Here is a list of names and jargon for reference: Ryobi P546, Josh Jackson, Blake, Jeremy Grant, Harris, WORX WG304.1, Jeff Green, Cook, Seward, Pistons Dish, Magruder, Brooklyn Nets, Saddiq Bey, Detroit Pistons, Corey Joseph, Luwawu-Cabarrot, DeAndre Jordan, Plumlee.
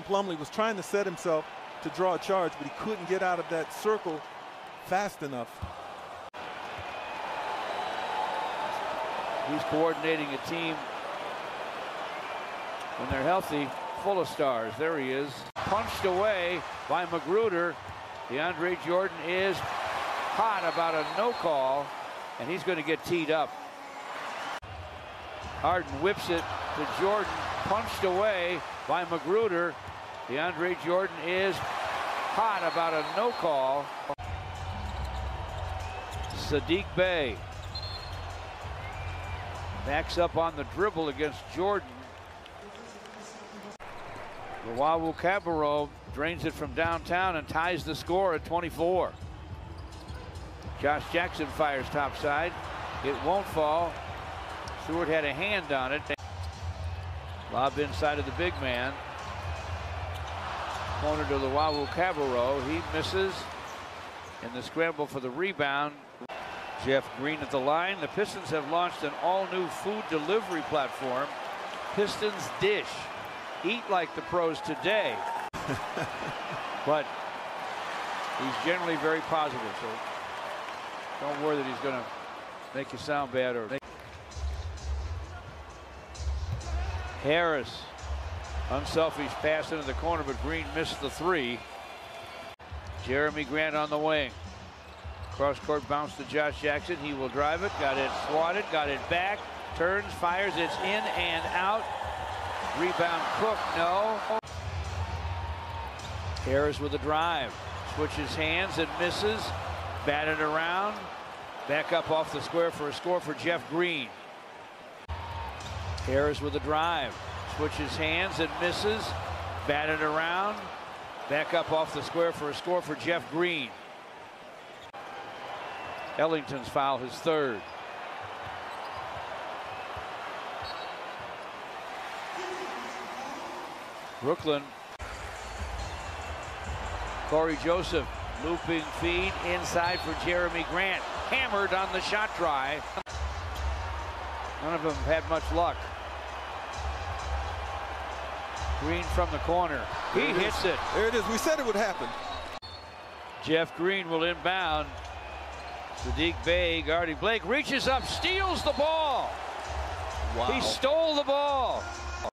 Plumlee was trying to set himself to draw a charge, but he couldn't get out of that circle fast enough. He's coordinating a team when they're healthy, full of stars. There he is, punched away by Magruder. DeAndre Jordan is hot about a no call, and he's going to get teed up. Harden whips it to Jordan, punched away by Magruder. DeAndre Jordan is hot about a no call. Saddiq Bey backs up on the dribble against Jordan. Luwawu-Cabarrot drains it from downtown and ties the score at 24. Josh Jackson fires topside. It won't fall. Seward had a hand on it. Lob inside of the big man. Corner to Luwawu-Cabarrot. He misses. And the scramble for the rebound. Jeff Green at the line. The Pistons have launched an all-new food delivery platform, Pistons Dish. Eat like the pros today. But he's generally very positive, so don't worry that he's going to make you sound bad or make. Harris, unselfish pass into the corner, but Green missed the three. Jeremy Grant on the wing. Cross court bounce to Josh Jackson. He will drive it. Got it swatted. Got it back. Turns, fires. It's in and out. Rebound Cook, no. Harris with a drive. Switches hands and misses. Batted around. Back up off the square for a score for Jeff Green. Harris with a drive. Switches hands and misses. Batted around. Back up off the square for a score for Jeff Green. Ellington's foul, his third. Brooklyn. Corey Joseph, looping feed inside for Jeremy Grant. Hammered on the shot try. None of them had much luck. Green from the corner. He hits it. There it is. We said it would happen. Jeff Green will inbound. Saddiq Bey guarding Blake. Reaches up, steals the ball. Wow. He stole the ball.